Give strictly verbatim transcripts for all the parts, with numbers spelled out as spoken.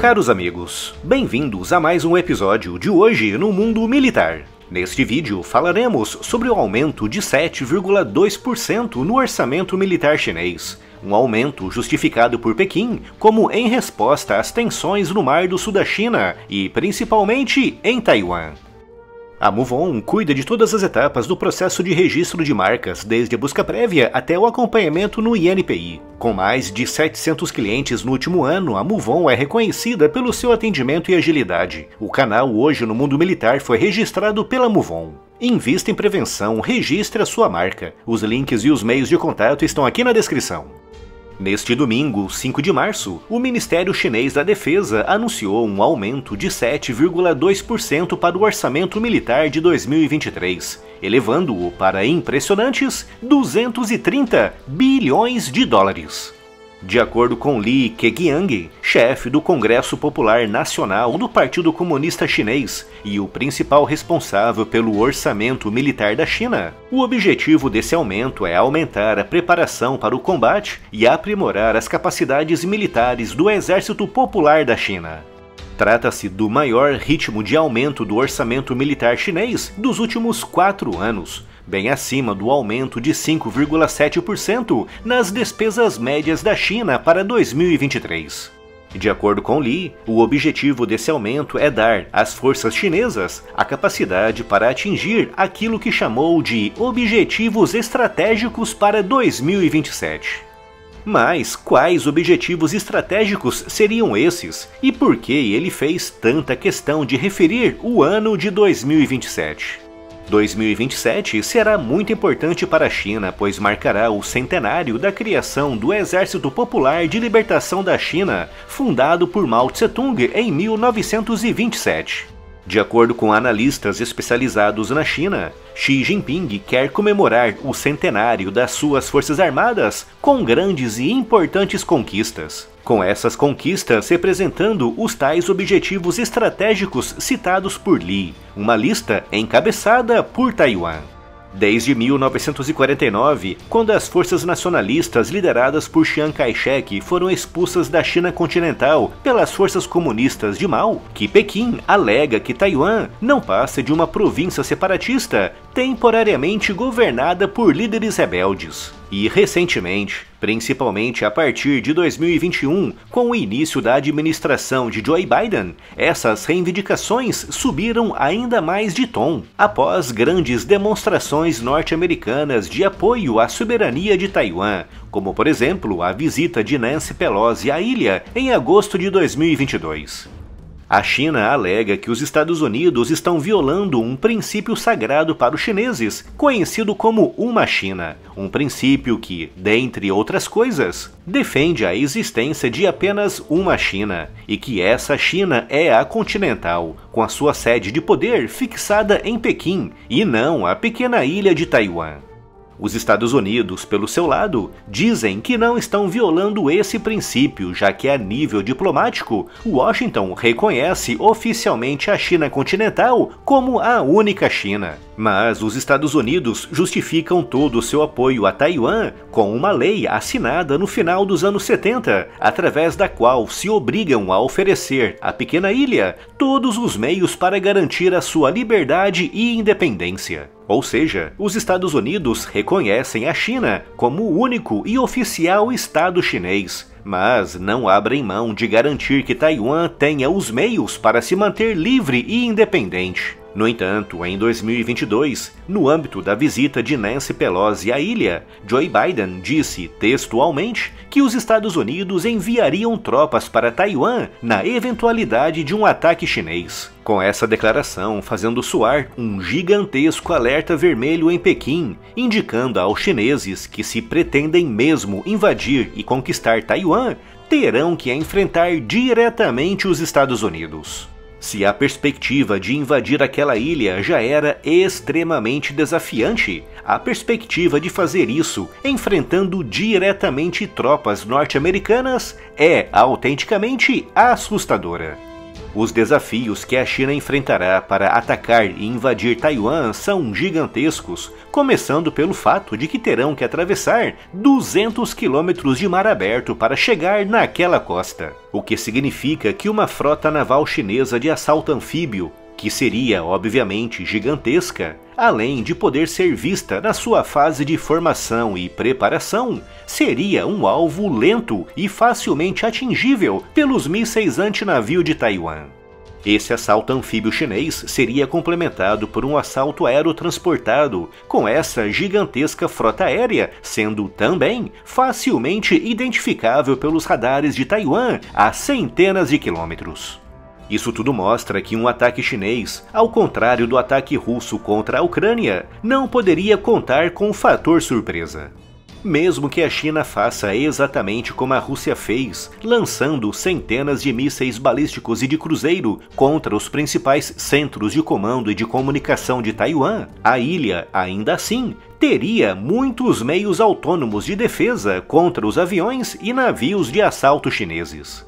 Caros amigos, bem-vindos a mais um episódio de Hoje no Mundo Militar. Neste vídeo falaremos sobre o aumento de sete vírgula dois por cento no orçamento militar chinês, um aumento justificado por Pequim como em resposta às tensões no Mar do Sul da China e principalmente em Taiwan. A Move On cuida de todas as etapas do processo de registro de marcas, desde a busca prévia até o acompanhamento no I N P I. Com mais de setecentos clientes no último ano, a Move On é reconhecida pelo seu atendimento e agilidade. O canal Hoje no Mundo Militar foi registrado pela Move On. Invista em prevenção, registre a sua marca. Os links e os meios de contato estão aqui na descrição. Neste domingo, cinco de março, o Ministério Chinês da Defesa anunciou um aumento de sete vírgula dois por cento para o orçamento militar de dois mil e vinte e três, elevando-o para impressionantes duzentos e trinta bilhões de dólares. De acordo com Li Keqiang, chefe do Congresso Popular Nacional do Partido Comunista Chinês e o principal responsável pelo orçamento militar da China, o objetivo desse aumento é aumentar a preparação para o combate e aprimorar as capacidades militares do Exército Popular da China. Trata-se do maior ritmo de aumento do orçamento militar chinês dos últimos quatro anos, bem acima do aumento de cinco vírgula sete por cento nas despesas médias da China para dois mil e vinte e três. De acordo com Li, o objetivo desse aumento é dar às forças chinesas a capacidade para atingir aquilo que chamou de objetivos estratégicos para dois mil e vinte e sete. Mas quais objetivos estratégicos seriam esses e por que ele fez tanta questão de referir o ano de dois mil e vinte e sete? dois mil e vinte e sete será muito importante para a China, pois marcará o centenário da criação do Exército Popular de Libertação da China, fundado por Mao Zedong em mil novecentos e vinte e sete. De acordo com analistas especializados na China, Xi Jinping quer comemorar o centenário das suas forças armadas com grandes e importantes conquistas, com essas conquistas representando os tais objetivos estratégicos citados por Li, uma lista encabeçada por Taiwan. Desde mil novecentos e quarenta e nove, quando as forças nacionalistas lideradas por Chiang Kai-shek foram expulsas da China continental pelas forças comunistas de Mao, que Pequim alega que Taiwan não passa de uma província separatista temporariamente governada por líderes rebeldes. E recentemente, principalmente a partir de dois mil e vinte e um, com o início da administração de Joe Biden, essas reivindicações subiram ainda mais de tom, após grandes demonstrações norte-americanas de apoio à soberania de Taiwan, como por exemplo a visita de Nancy Pelosi à ilha em agosto de dois mil e vinte e dois. A China alega que os Estados Unidos estão violando um princípio sagrado para os chineses, conhecido como Uma China, um princípio que, dentre outras coisas, defende a existência de apenas uma China, e que essa China é a continental, com a sua sede de poder fixada em Pequim, e não a pequena ilha de Taiwan. Os Estados Unidos, pelo seu lado, dizem que não estão violando esse princípio, já que a nível diplomático, Washington reconhece oficialmente a China continental como a única China. Mas os Estados Unidos justificam todo o seu apoio a Taiwan com uma lei assinada no final dos anos setenta, através da qual se obrigam a oferecer à pequena ilha todos os meios para garantir a sua liberdade e independência. Ou seja, os Estados Unidos reconhecem a China como o único e oficial Estado chinês, mas não abrem mão de garantir que Taiwan tenha os meios para se manter livre e independente. No entanto, em dois mil e vinte e dois, no âmbito da visita de Nancy Pelosi à ilha, Joe Biden disse textualmente que os Estados Unidos enviariam tropas para Taiwan na eventualidade de um ataque chinês. Com essa declaração fazendo soar um gigantesco alerta vermelho em Pequim, indicando aos chineses que se pretendem mesmo invadir e conquistar Taiwan, terão que enfrentar diretamente os Estados Unidos. Se a perspectiva de invadir aquela ilha já era extremamente desafiante, a perspectiva de fazer isso enfrentando diretamente tropas norte-americanas é autenticamente assustadora. Os desafios que a China enfrentará para atacar e invadir Taiwan são gigantescos, começando pelo fato de que terão que atravessar duzentos quilômetros de mar aberto para chegar naquela costa, o que significa que uma frota naval chinesa de assalto anfíbio, que seria obviamente gigantesca, além de poder ser vista na sua fase de formação e preparação, seria um alvo lento e facilmente atingível pelos mísseis antinavio de Taiwan. Esse assalto anfíbio chinês seria complementado por um assalto aerotransportado, com essa gigantesca frota aérea sendo também facilmente identificável pelos radares de Taiwan a centenas de quilômetros. Isso tudo mostra que um ataque chinês, ao contrário do ataque russo contra a Ucrânia, não poderia contar com o fator surpresa. Mesmo que a China faça exatamente como a Rússia fez, lançando centenas de mísseis balísticos e de cruzeiro contra os principais centros de comando e de comunicação de Taiwan, a ilha, ainda assim, teria muitos meios autônomos de defesa contra os aviões e navios de assalto chineses.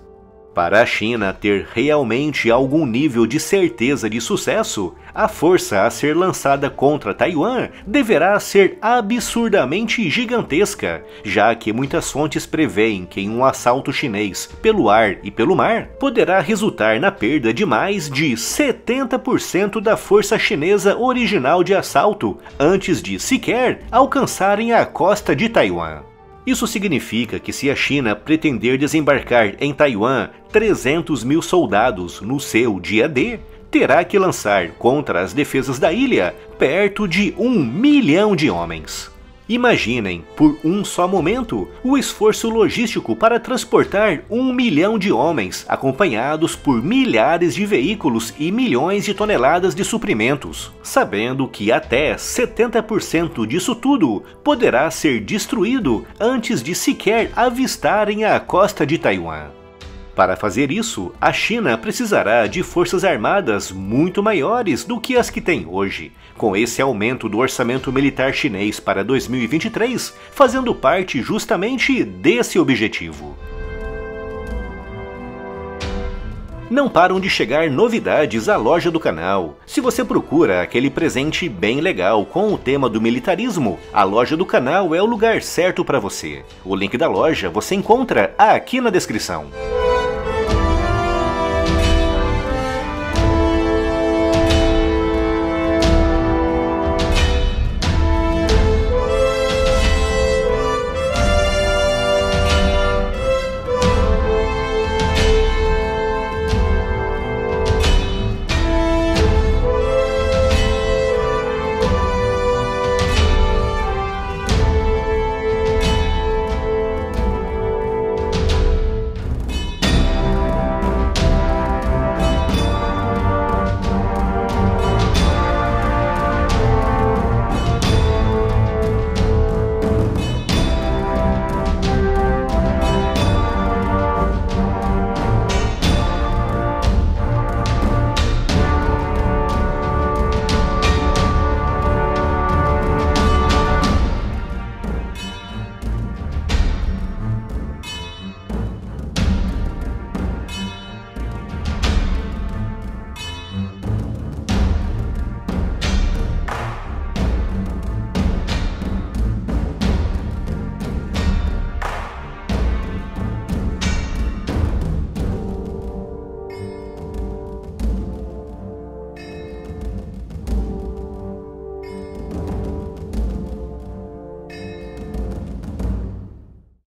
Para a China ter realmente algum nível de certeza de sucesso, a força a ser lançada contra Taiwan deverá ser absurdamente gigantesca, já que muitas fontes preveem que um assalto chinês pelo ar e pelo mar poderá resultar na perda de mais de setenta por cento da força chinesa original de assalto, antes de sequer alcançarem a costa de Taiwan. Isso significa que se a China pretender desembarcar em Taiwan trezentos mil soldados no seu dia D, terá que lançar contra as defesas da ilha perto de um milhão de homens. Imaginem, por um só momento, o esforço logístico para transportar um milhão de homens, acompanhados por milhares de veículos e milhões de toneladas de suprimentos, sabendo que até setenta por cento disso tudo poderá ser destruído antes de sequer avistarem a costa de Taiwan. Para fazer isso, a China precisará de forças armadas muito maiores do que as que tem hoje, com esse aumento do orçamento militar chinês para dois mil e vinte e três fazendo parte justamente desse objetivo. Não param de chegar novidades à loja do canal. Se você procura aquele presente bem legal com o tema do militarismo, a loja do canal é o lugar certo para você. O link da loja você encontra aqui na descrição.